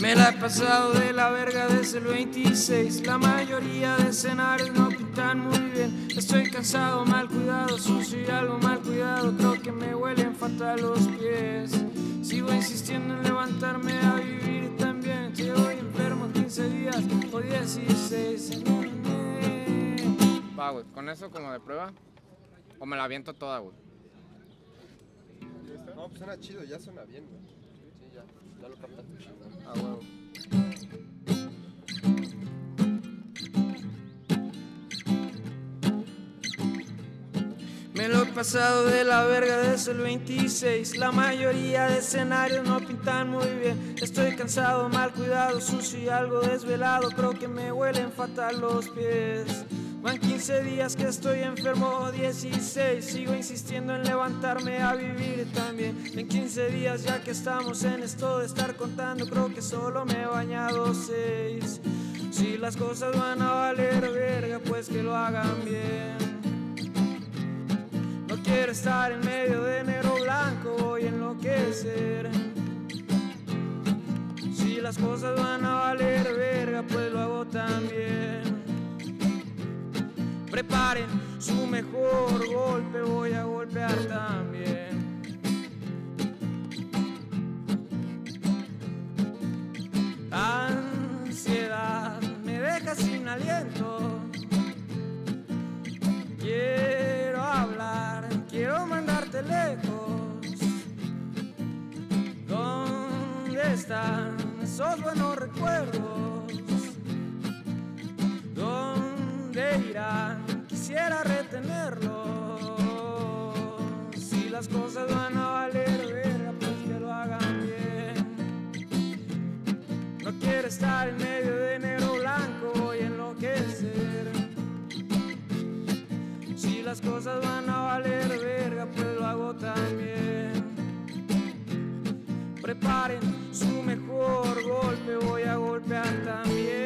Me la he pasado de la verga desde el 26. La mayoría de escenarios no pintan muy bien. Estoy cansado, mal cuidado, sucio y algo mal cuidado. Creo que me huelen fatal los pies. Sigo insistiendo en levantarme a vivir también. Llevo enfermo 15 días o 16 semanas. Va, güey, con eso como de prueba. O me la aviento toda, güey. No, pues suena chido, ya suena bien, güey. Sí, ya lo captaste chido. Ah, huevo. Me lo he pasado de la verga desde el 26. La mayoría de escenarios no pintan muy bien. Estoy cansado, mal cuidado, sucio y algo desvelado. Creo que me huelen fatal los pies. Van 15 días que estoy enfermo, 16. Sigo insistiendo en levantarme a vivir también. En 15 días ya que estamos en esto de estar contando, creo que solo me he bañado 6. Si las cosas van a valer verga, pues que lo hagan bien. No quiero estar en medio de enero blanco, voy a enloquecer. Si las cosas van a valer verga, pues lo hago también. Preparen su mejor golpe, voy a golpear también. Ansiedad me deja sin aliento. Quiero hablar, quiero mandarte lejos. ¿Dónde están esos buenos recuerdos? ¿Dónde irán? Quisiera retenerlo. Si las cosas van a valer verga, pues que lo hagan bien. No quiero estar en medio de enero blanco, voy a enloquecer. Si las cosas van a valer verga, pues lo hago también. Preparen su mejor golpe, voy a golpear también.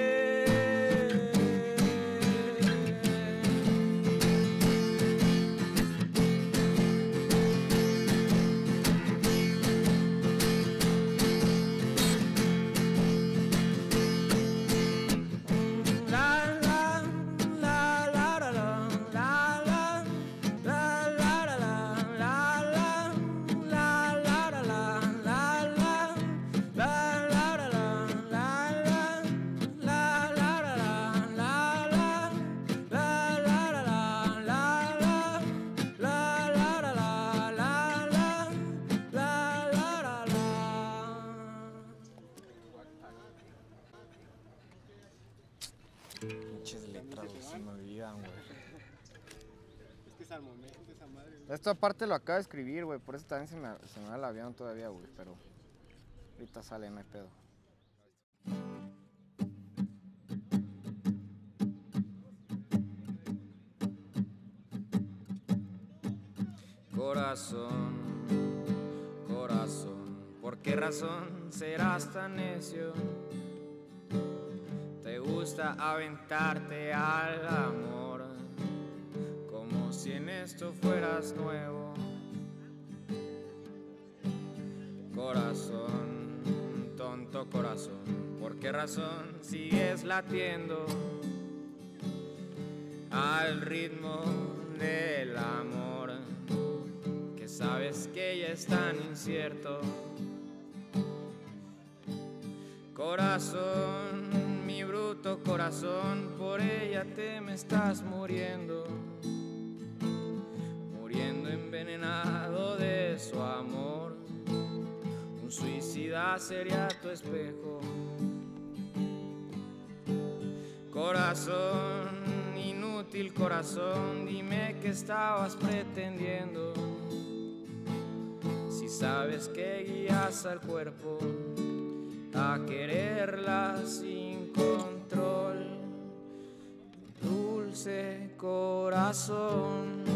Esto aparte lo acabo de escribir, güey, por eso también se me da el avión todavía, güey, pero ahorita sale, no hay pedo. Corazón, corazón, ¿por qué razón serás tan necio? Te gusta aventarte al amor. Si en esto fueras nuevo, corazón, tonto corazón, ¿por qué razón sigues latiendo al ritmo del amor que sabes que ya es tan incierto? Corazón, mi bruto corazón, por ella te me estás muriendo. Envenenado de su amor, un suicida sería tu espejo. Corazón, inútil corazón, dime qué estabas pretendiendo, si sabes que guías al cuerpo a quererla sin control. Dulce corazón.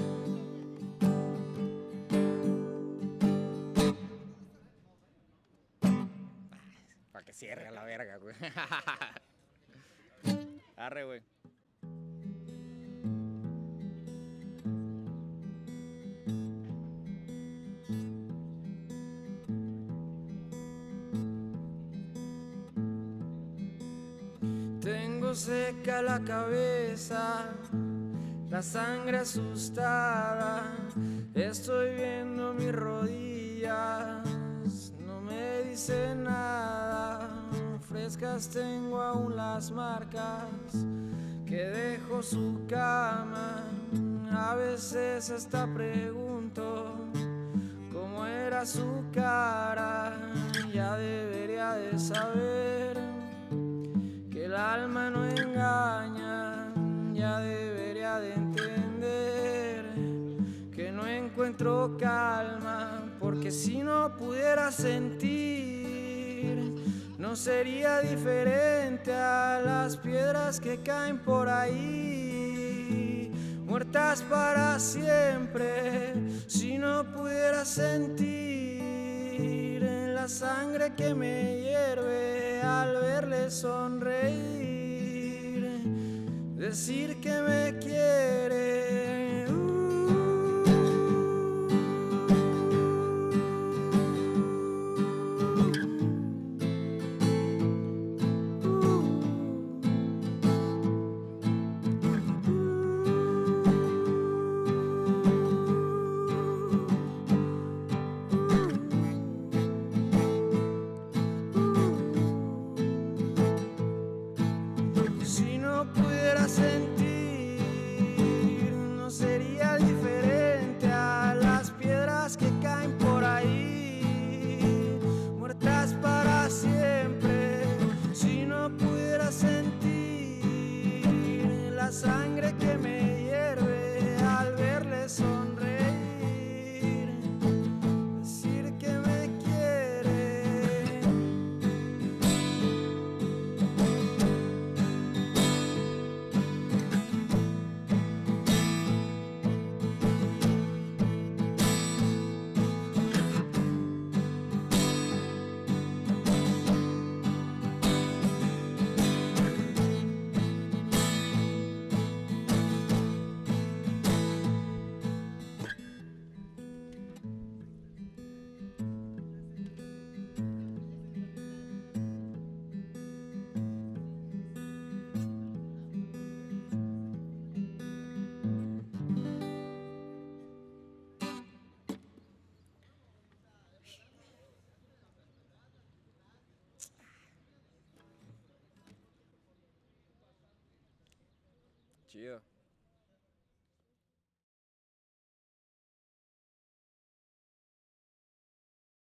Cierra la verga, güey. Arre, güey. Tengo seca la cabeza, la sangre asustada. Estoy viendo mis rodillas, no me dice nada. Frescas tengo aún las marcas que dejó su cama. A veces hasta pregunto cómo era su cara. Ya debería de saber que el alma no engaña. Ya debería de entender que no encuentro calma, porque si no pudiera sentir, no sería diferente a las piedras que caen por ahí, muertas para siempre. Si no pudiera sentir en la sangre que me hierve al verle sonreír, decir que me quiere. Yeah.